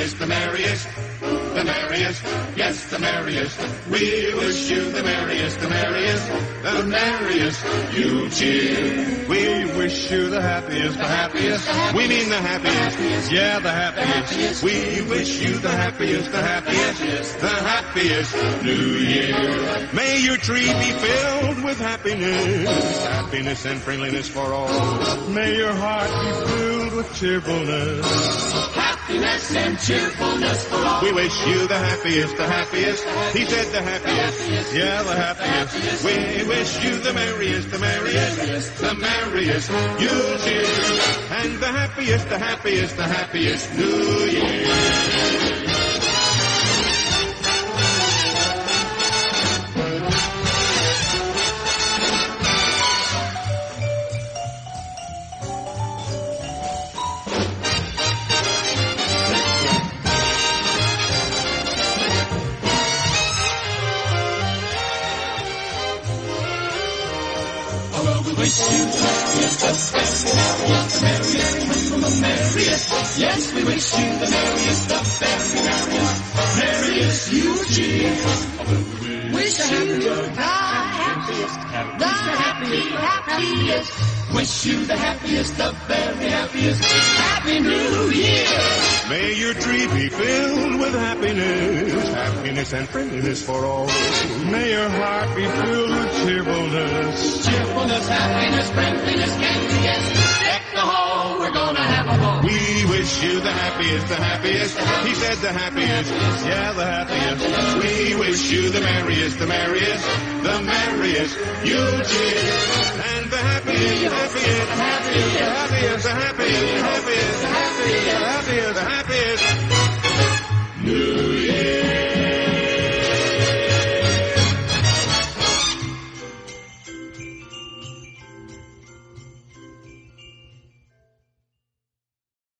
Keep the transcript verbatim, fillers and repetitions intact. merriest, the merriest, the merriest, yes, the merriest. We wish you the merriest, the merriest, the merriest. You cheer. We wish you the happiest, the happiest. We mean the happiest, yeah, the happiest. We wish you the happiest, the happiest, the happiest New Year. May your tree be filled with happiness, happiness and friendliness for all. May your heart be filled with cheerfulness, happiness and cheerfulness for all. We wish you the happiest, the happiest. He said the happiest, yeah, the happiest. We wish you the merriest, the merriest, the merriest. You'll cheer. And the happiest, the happiest, the happiest New Year. Yes, we wish you the merriest, the very merriest, merriest Eugene. Wish you the happiest, the happy, happiest. Wish you the happiest, the very happiest. Happy New Year! May your tree be filled with happiness, happiness and friendliness for all. May your heart be filled with cheerfulness, cheerfulness, happiness, friendliness, and yes, deck the hall, we're gonna have a ball. We wish you the happiest, the happiest, he said the happiest, yeah, the happiest. We wish you the merriest, the merriest, the merriest, you'll cheer. And the happiest, the happiest, the happiest, the happiest, the happiest, the happiest, the happiest, the happiest.